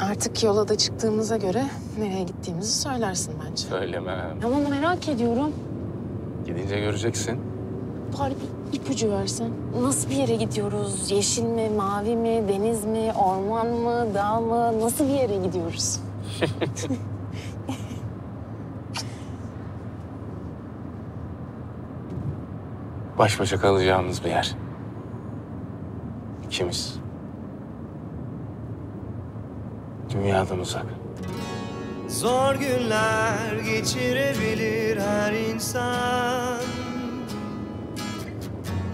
Artık yola da çıktığımıza göre nereye gittiğimizi söylersin bence. Söylemem. Ama merak ediyorum. Gidince göreceksin. Bari bir ipucu versen. Nasıl bir yere gidiyoruz? Yeşil mi, mavi mi, deniz mi, orman mı, dağ mı? Nasıl bir yere gidiyoruz? Baş başa kalacağımız bir yer. İkimiz. Dünyadan uzak. Zor günler geçirebilir her insan.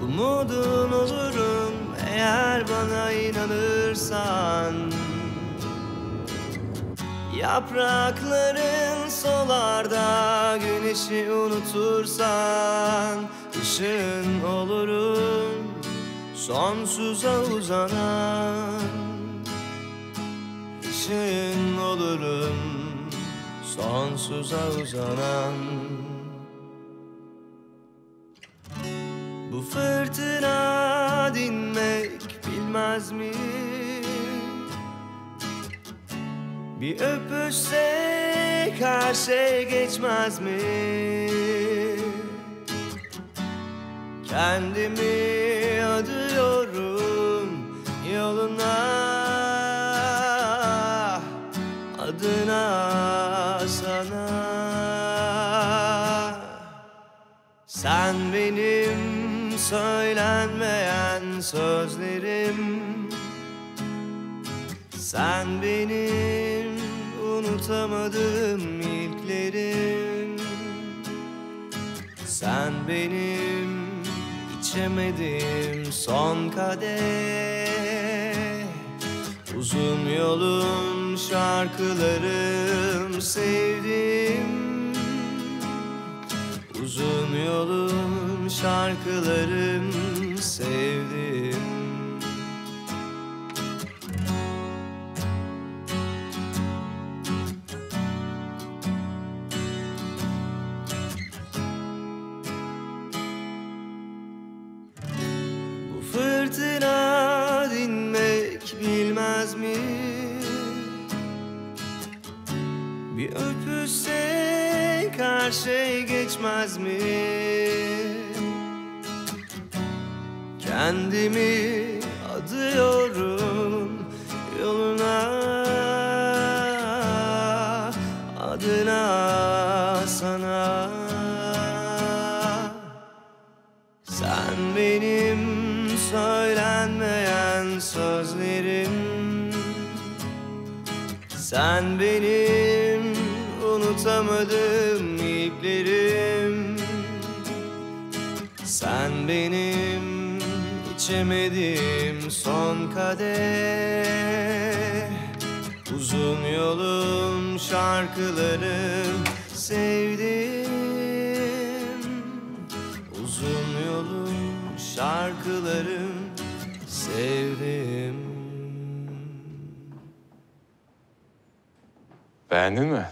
Umudun olurum eğer bana inanırsan. Yaprakların solar da güneşi unutursan. Işığın olurum sonsuza uzanan. Işığın olurum sonsuza uzanan. Bu fırtına dinmek bilmez mi? Bir öpüşsek her şey geçmez mi? Kendimi adıyorum yoluna. Adına sana. Sen benim söylenmeyen sözlerim. Sen benim unutamadığım ilklerim. Sen benim içemediğim son kadeh. Uzun yolum, şarkılarım, sevdim. Uzun yolum, şarkılarım, sevdim. Bu fırtına dinmek bilmez mi? Bir öpüşsek her şey geçmez mi? Kendimi adıyorum yoluna, adına sana. Sen benim söylenmeyen sözlerim. Sen benim unutamadığım iplerim. Sen benim içemediğim son kadeh. Uzun yolum, şarkılarım, sevdim. Uzun yolum, şarkılarım, sevdim. Beğendin mi?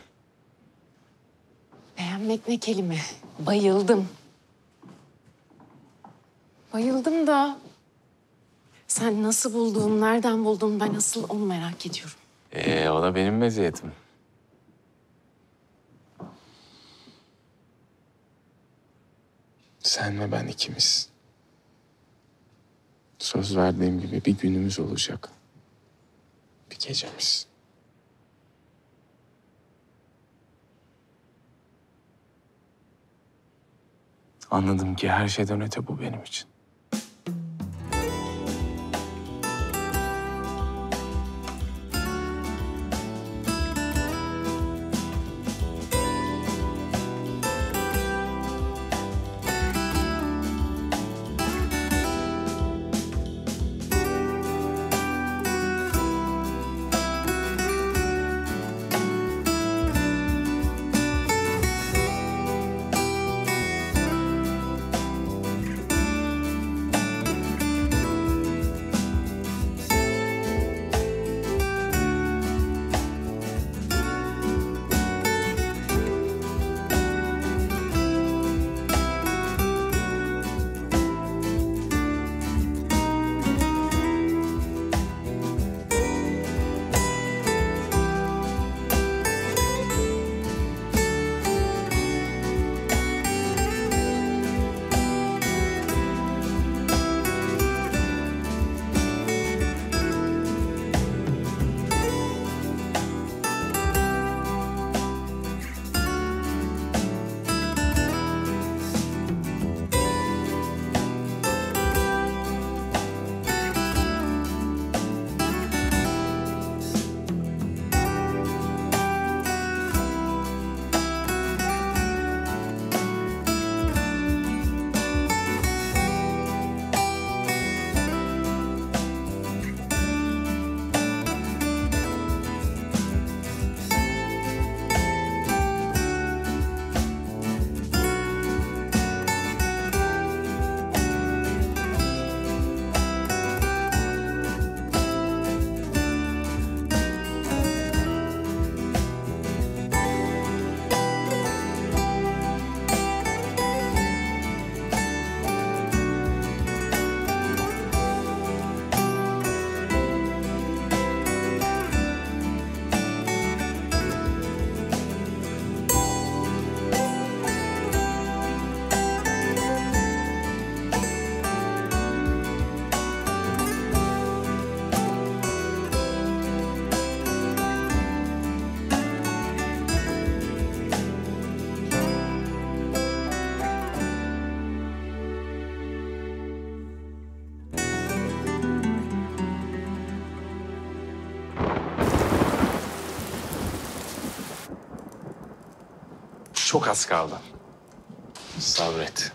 Beğenmek ne kelime? Bayıldım. Bayıldım da sen nasıl buldun, nereden buldun, ben asıl onu merak ediyorum. O da benim meziyetim. Sen ve ben ikimiz. Söz verdiğim gibi bir günümüz olacak. Bir gecemiz. Anladım ki her şeyden öte bu benim için. Çok az kaldı. Sabret.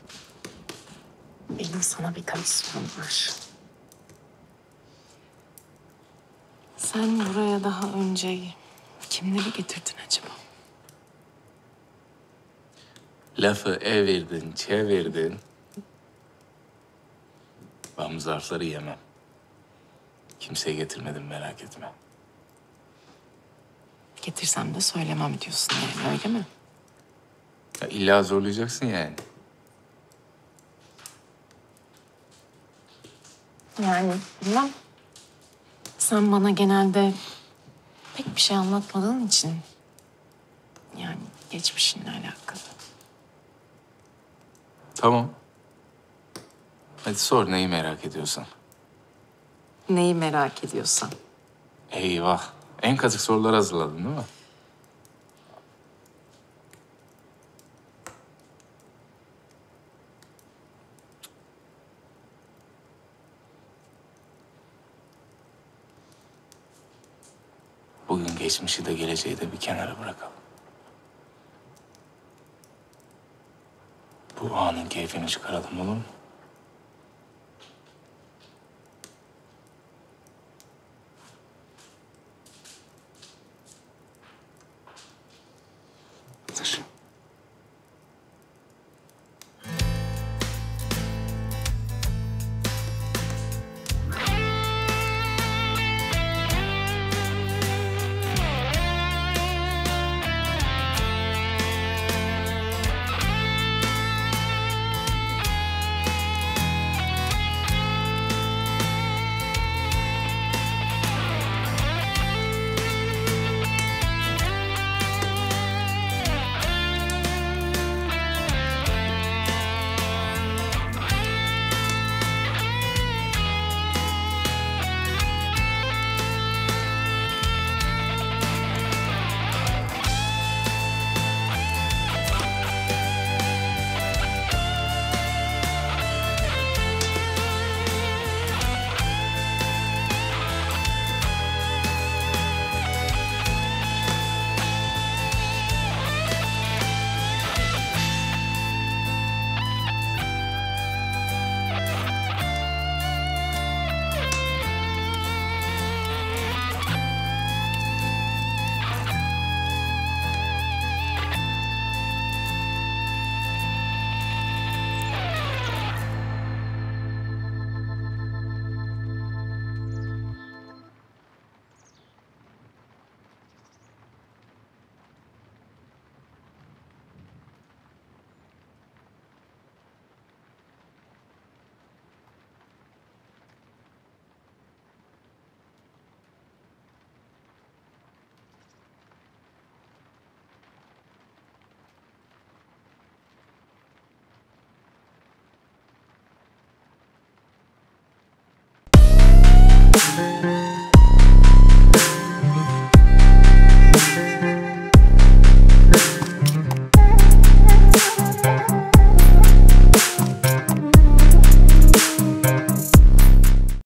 Benim sana bir tavsiyem var. Sen buraya daha önce kimleri getirdin acaba? Lafı evirdin, çevirdin. Ben zarfları yemem. Kimseye getirmedim, merak etme. Getirsem de söylemem diyorsun yani, öyle mi? Ya illa zorlayacaksın yani. Yani bilmem. Sen bana genelde pek bir şey anlatmadığın için... yani geçmişinle alakalı. Tamam. Hadi sor neyi merak ediyorsan. Neyi merak ediyorsan. Eyvah. En kazık sorular hazırladın değil mi? Bugün geçmişi de geleceği de bir kenara bırakalım. Bu anın keyfini çıkaralım olur mu?